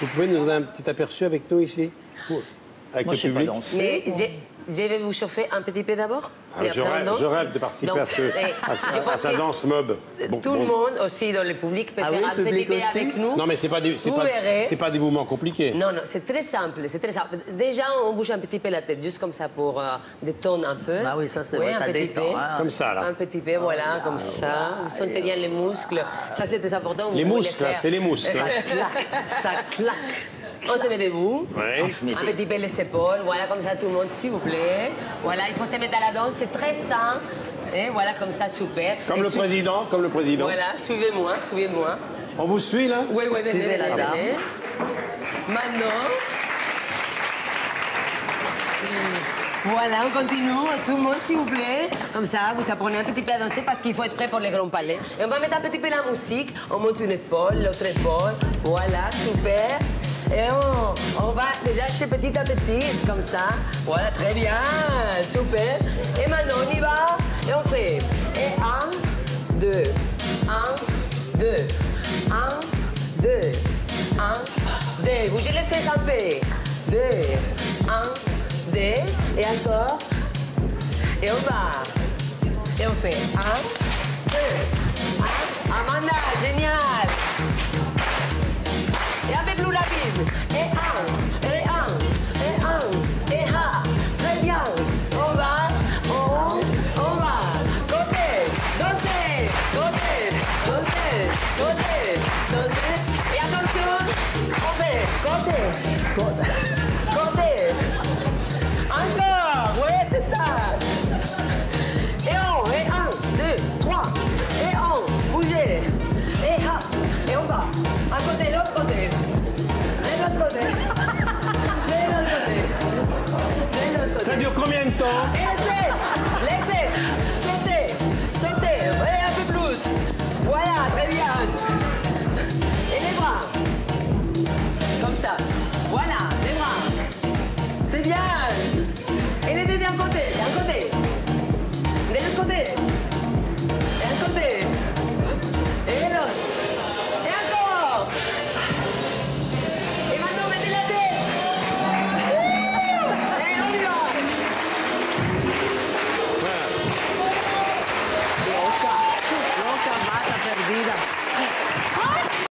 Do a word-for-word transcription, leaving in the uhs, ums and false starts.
Vous pouvez nous donner un petit aperçu avec nous ici, avec Moi, le je public. Mais je vais vous chauffer un petit peu d'abord. Ah, je, je rêve de participer Donc, à, ce, à, à sa danse mob. Bon, tout bon. le monde aussi dans le public peut ah faire oui, un petit peu avec nous. Non mais c'est pas des, c'est pas, pas des mouvements compliqués. Non non, c'est très simple, c'est très simple. Déjà on bouge un petit peu la tête, juste comme ça pour euh, détendre un peu. Ah oui ça c'est oui, vrai, ça détend. Hein. Comme ça là. Un petit peu, ah, voilà, ah, comme ah, ça. Ah, vous sentez ah, bien les muscles. Ah, ça c'est très important. Les muscles, c'est les muscles. Ça claque, ça claque. On se met debout, ouais. on se met un petit peu les épaules, voilà comme ça tout le monde, s'il vous plaît. Voilà, il faut se mettre à la danse, c'est très sain. Et voilà comme ça, super. Comme Et le su... président, comme le président. Voilà, suivez-moi, suivez-moi. On vous suit là? Oui, oui, venez, venez, venez. Maintenant. Voilà, on continue, tout le monde s'il vous plaît. Comme ça, vous apprenez un petit peu à danser parce qu'il faut être prêt pour les grands palais. Et on va mettre un petit peu la musique, on monte une épaule, l'autre épaule. Voilà, super. Et on, on va lâcher petit à petit, comme ça. Voilà, très bien, super. Et maintenant, on y va. Et on fait. Et un, deux, un, deux, un, deux, un, deux. Bougez les fesses un peu. Deux, un, deux. Et encore. Et on va. Et on fait. Un, deux, un. Amanda, génial. Et un peu plus rapide. Et un, et un, et un, et un. Très bien. On va, on, on va. Côté, côté, côté, côté, côté, côté. Et attention, on fait côté, côté, côté. Encore, oui, c'est ça. Et on, et un, deux, trois. Et on, bougez. Et un, et on va. Un côté, l'autre côté. Ça dure combien de temps?